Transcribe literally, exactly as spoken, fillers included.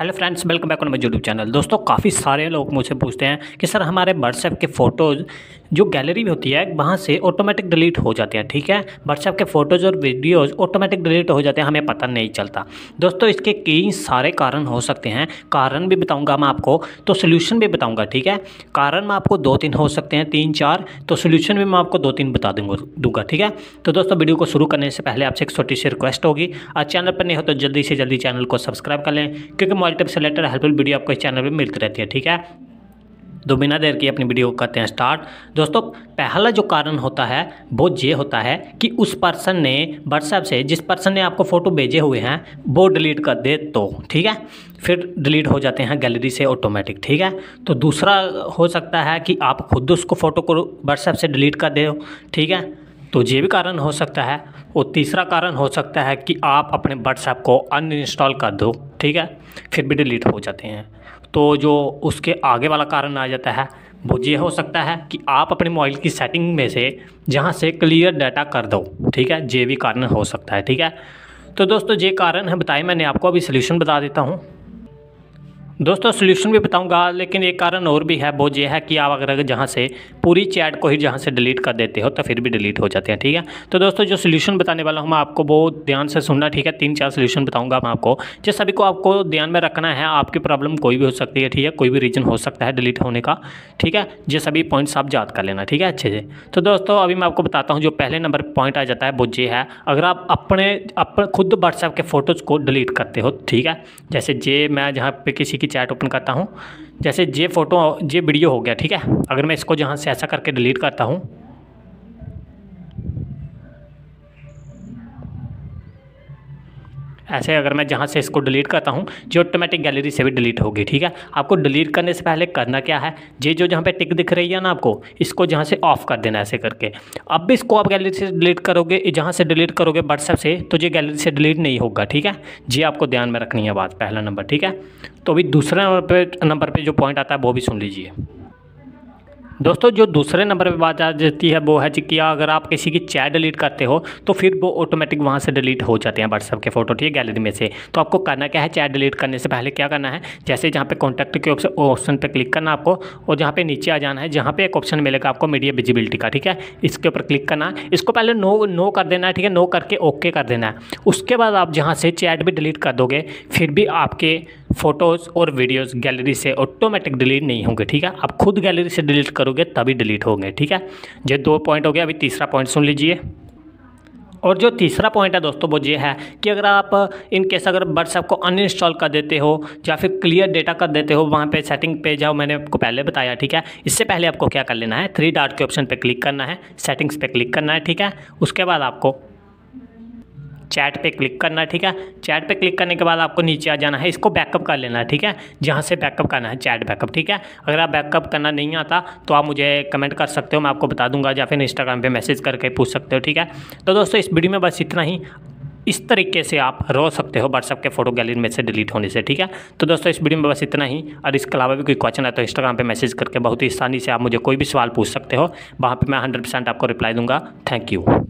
Hello friends, welcome back on my YouTube channel. दोस्तों, काफ़ी सारे लोग मुझसे पूछते हैं कि सर हमारे व्हाट्सएप के फ़ोटोज़ जो गैलरी में होती है वहाँ से ऑटोमेटिक डिलीट हो जाते हैं। ठीक है, व्हाट्सएप के फ़ोटोज़ और वीडियोज़ ऑटोमेटिक डिलीट हो जाते हैं, हमें पता नहीं चलता। दोस्तों, इसके कई सारे कारण हो सकते हैं, कारण भी बताऊँगा मैं आपको, तो सोल्यूशन भी बताऊँगा। ठीक है, कारण मैं आपको दो तीन हो सकते हैं, तीन चार, तो सोल्यूशन भी मैं आपको दो तीन बता दूँगा दूँगा ठीक है। तो दोस्तों, वीडियो को शुरू करने से पहले आपसे एक छोटी सी रिक्वेस्ट होगी, आज चैनल पर नहीं हो तो जल्दी से जल्दी चैनल को सब्सक्राइब कर लें, क्योंकि टिप्स से रिलेटेड हेल्पफुल वीडियो आपको इस चैनल पे मिलती रहती है। ठीक है, तो बिना देर के अपनी वीडियो करते हैं स्टार्ट। दोस्तों, पहला जो कारण होता है वो ये होता है कि उस पर्सन ने व्हाट्सएप से, जिस पर्सन ने आपको फ़ोटो भेजे हुए हैं, वो डिलीट कर दे तो ठीक है, फिर डिलीट हो जाते हैं गैलरी से ऑटोमेटिक। ठीक है, तो दूसरा हो सकता है कि आप खुद उसको फ़ोटो को व्हाट्सएप से डिलीट कर दे, ठीक है, तो ये भी कारण हो सकता है। और तीसरा कारण हो सकता है कि आप अपने व्हाट्सएप को अनइंस्टॉल कर दो, ठीक है, फिर भी डिलीट हो जाते हैं। तो जो उसके आगे वाला कारण आ जाता है वो ये हो सकता है कि आप अपने मोबाइल की सेटिंग में से जहाँ से क्लियर डाटा कर दो, ठीक है, ये भी कारण हो सकता है। ठीक है, तो दोस्तों ये कारण है बताए मैंने आपको, अभी सोल्यूशन बता देता हूँ। दोस्तों, सोल्यूशन भी बताऊंगा, लेकिन एक कारण और भी है, वो ये है कि आप अगर जहाँ से पूरी चैट को ही जहाँ से डिलीट कर देते हो तो फिर भी डिलीट हो जाते हैं। ठीक है, तो दोस्तों जो सोल्यूशन बताने वाला हूँ मैं आपको, वो ध्यान से सुनना। ठीक है, तीन चार सोल्यूशन बताऊंगा मैं आपको, जिस सभी को आपको ध्यान में रखना है। आपकी प्रॉब्लम कोई भी हो सकती है, ठीक है, कोई भी रीज़न हो सकता है डिलीट होने का। ठीक है, ये सभी पॉइंट्स आप याद कर लेना, ठीक है, अच्छे से। तो दोस्तों, अभी मैं आपको बताता हूँ, जो पहले नंबर पॉइंट आ जाता है वो ये है, अगर आप अपने अपने खुद व्हाट्सएप के फ़ोटोज़ को डिलीट करते हो। ठीक है, जैसे ये मैं जहाँ पर किसी चैट ओपन करता हूं, जैसे ये फोटो ये वीडियो हो गया, ठीक है, अगर मैं इसको जहां से ऐसा करके डिलीट करता हूं, ऐसे अगर मैं जहां से इसको डिलीट करता हूं, जो ऑटोमेटिक गैलरी से भी डिलीट होगी। ठीक है, आपको डिलीट करने से पहले करना क्या है, ये जो जहां पे टिक दिख रही है ना आपको, इसको जहां से ऑफ कर देना, ऐसे करके। अब भी इसको आप गैलरी से डिलीट करोगे, जहां से डिलीट करोगे व्हाट्सएप से, तो ये गैलरी से डिलीट नहीं होगा। ठीक है, ये आपको ध्यान में रखनी है बात, पहला नंबर। ठीक है, तो अभी दूसरे नंबर पर जो पॉइंट आता है वो भी सुन लीजिए। दोस्तों, जो दूसरे नंबर पे बात आ जाती है वो है कि अगर आप किसी की चैट डिलीट करते हो तो फिर वो ऑटोमेटिक वहाँ से डिलीट हो जाते हैं व्हाट्सएप के फ़ोटो, ठीक है, गैलरी में से। तो आपको करना क्या है, चैट डिलीट करने से पहले क्या करना है, जैसे जहाँ पे कॉन्टैक्ट के ऑप्शन पे क्लिक करना आपको, और जहाँ पे नीचे आ जाना है, जहाँ पे एक ऑप्शन मिलेगा आपको मीडिया विजिबिलिटी का, ठीक है, इसके ऊपर क्लिक करना है। इसको पहले नो नो कर देना है, ठीक है, नो करके ओके कर देना है। उसके बाद आप जहाँ से चैट भी डिलीट कर दोगे फिर भी आपके फ़ोटोज़ और वीडियोज़ गैलरी से ऑटोमेटिक डिलीट नहीं होंगे। ठीक है, आप खुद गैलरी से डिलीट करोगे तभी डिलीट होंगे। ठीक है, ये दो पॉइंट हो गए, अभी तीसरा पॉइंट सुन लीजिए। और जो तीसरा पॉइंट है दोस्तों वो ये है कि अगर आप इनकेस अगर व्हाट्सएप को अनइंस्टॉल कर देते हो या फिर क्लियर डेटा कर देते हो, वहाँ पे सेटिंग पे जाओ, मैंने आपको पहले बताया। ठीक है, इससे पहले आपको क्या कर लेना है, थ्री डॉट के ऑप्शन पे क्लिक करना है, सेटिंग्स पे क्लिक करना है, ठीक है, उसके बाद आपको चैट पे क्लिक करना है। ठीक है, चैट पे क्लिक करने के बाद आपको नीचे आ जाना है, इसको बैकअप कर लेना है। ठीक है, जहाँ से बैकअप करना है, चैट बैकअप। ठीक है, अगर आप बैकअप करना नहीं आता तो आप मुझे कमेंट कर सकते हो, मैं आपको बता दूंगा, या फिर इंस्टाग्राम पे मैसेज करके पूछ सकते हो। ठीक है, तो दोस्तों इस वीडियो में बस इतना ही। इस तरीके से आप रो सकते हो व्हाट्सएप के फ़ोटो गैलरी में से डिलीट होने से। ठीक है, तो दोस्तों इस वीडियो में बस इतना ही, और इसके अलावा भी कोई क्वेश्चन है तो इंस्टाग्राम पे मैसेज करके बहुत ही आसानी से आप मुझे कोई भी सवाल पूछ सकते हो, वहाँ पर मैं हंड्रेड परसेंट आपको रिप्लाई दूंगा। Thank you.